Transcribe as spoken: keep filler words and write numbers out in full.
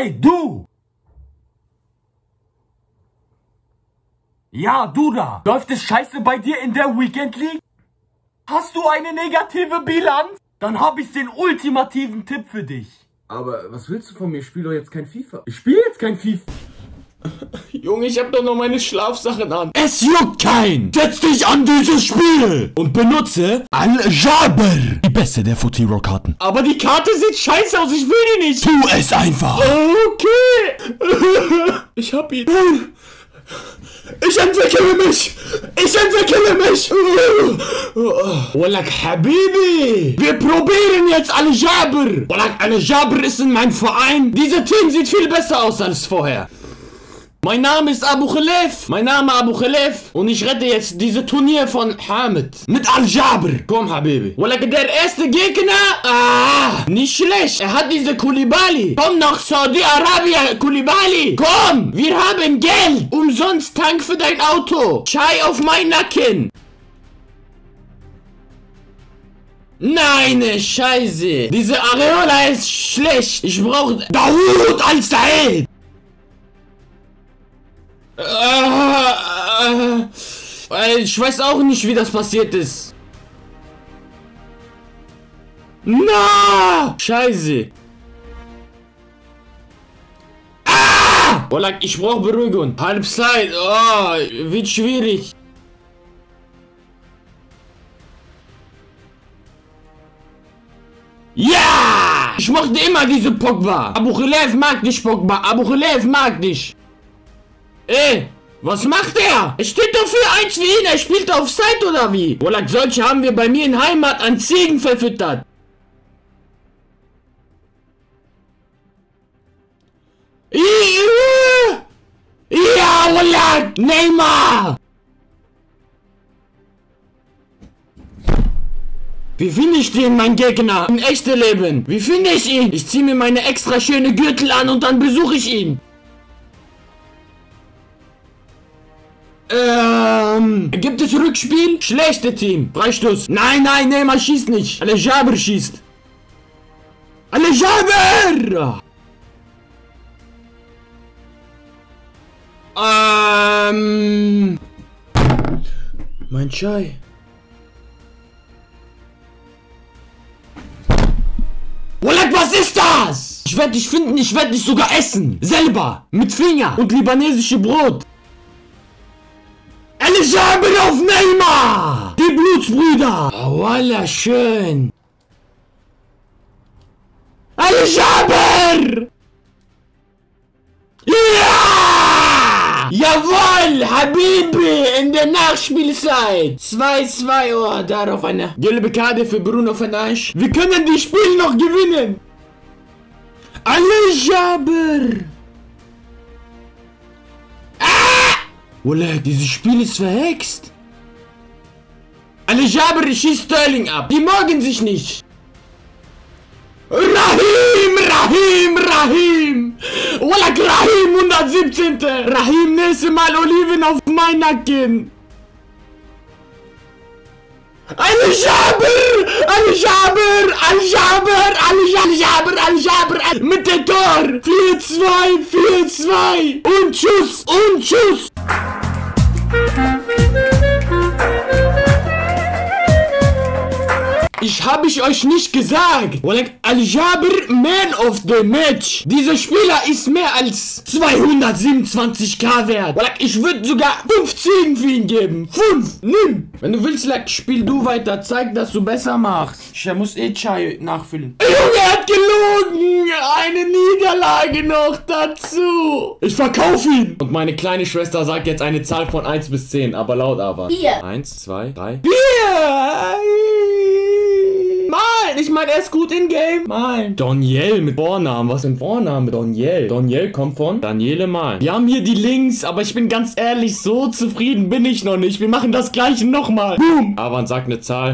Ey, du! Ja, du da! Läuft es scheiße bei dir in der Weekend League? Hast du eine negative Bilanz? Dann hab ich den ultimativen Tipp für dich. Aber was willst du von mir? Ich spiele doch jetzt kein FIFA. Ich spiele jetzt kein FIFA. Junge, ich hab doch noch meine Schlafsachen an. Es juckt kein! Setz dich an dieses Spiel! Und benutze Al Jaber! Die beste der Futiro-Karten. Aber die Karte sieht scheiße aus, ich will die nicht! Tu es einfach! Okay! Ich hab ihn. Ich entwickle mich! Ich entwickle mich! Wallak Habibi! Wir probieren jetzt Al Jaber! Wallak, Al Jaber ist in meinem Verein! Dieser Team sieht viel besser aus als vorher! Mein Name ist Abuchelev. Mein Name Abuchelev. Und ich rette jetzt diese Turnier von Hamid. Mit Al Jaber. Komm, Habibi. Wallak, der erste Gegner. Ah, nicht schlecht. Er hat diese Kulibali. Komm nach Saudi-Arabien, Kulibali. Komm, wir haben Geld. Umsonst Tank für dein Auto. Schei auf mein Nacken. Nein, Scheiße. Diese Areola ist schlecht. Ich brauche Dawood als Said. Ich weiß auch nicht, wie das passiert ist. Na! Scheiße. Ah! Wallak, ich brauche Beruhigung. Halbzeit. Oh, wird schwierig. Ja! Ich mochte immer diese Pogba. Abuchelev mag dich, Pogba. Abuchelev mag dich. Ey, was macht er? Er steht doch für eins wie ihn, er spielt auf Seite oder wie? Wallak, solche haben wir bei mir in Heimat an Ziegen verfüttert. Ja, Wallak, Neymar! Wie finde ich den, mein Gegner, im echten Leben? Wie finde ich ihn? Ich ziehe mir meine extra schöne Gürtel an und dann besuche ich ihn. Ähm, gibt es Rückspiel? Schlechte Team. Freistoß. Nein, nein, Neymar schießt nicht. Al Jaber schießt. Al Jaber! Ähm, mein Schei. Wallak, was ist das? Ich werde dich finden, ich werde dich sogar essen. Selber. Mit Finger und libanesische Brot. Al Jaber auf Neymar! Die Blutsbrüder! Oh, Walla, schön! Al Jaber! Ja! Jawohl, Habibi! In der Nachspielzeit! zwei zu zwei, oh, darauf eine gelbe Karte für Bruno Fernandes. Wir können das Spiel noch gewinnen! Al Jaber! Wallak, dieses Spiel ist verhext. Al Jaber schießt Sterling ab. Die mögen sich nicht. Rahim, Rahim, Rahim. Wallak, Rahim, hundertsiebzehnte Rahim, nächstes Mal Oliven auf mein Nacken. Al Jaber, Al Jaber, Al Jaber, Al Jaber, Al Jaber, Al Jaber. Mit dem Tor. vier zu zwei, vier zu zwei. Und tschüss, und tschüss. Ich habe ich euch nicht gesagt. Wallak, Al Jaber, Man of the Match. Dieser Spieler ist mehr als zweihundertsiebenundzwanzig K wert. Wallak, ich würde sogar fünf Ziegen für ihn geben. fünf, nimm. Wenn du willst, like, spiel du weiter. Zeig, dass du besser machst. Ich muss eh Chai nachfüllen. Junge, er hat gelogen. Eine Niederlage noch dazu. Ich verkaufe ihn. Und meine kleine Schwester sagt jetzt eine Zahl von eins bis zehn. Aber laut aber. vier. eins, zwei, drei. vier. Malen! Ich meine, er ist gut in Game. Malen. Doniel mit Vornamen. Was für ein Vorname? Doniel. Doniel kommt von Daniele malen. Wir haben hier die Links, aber ich bin ganz ehrlich, so zufrieden bin ich noch nicht. Wir machen das gleiche nochmal. Boom! Aber man sagt eine Zahl.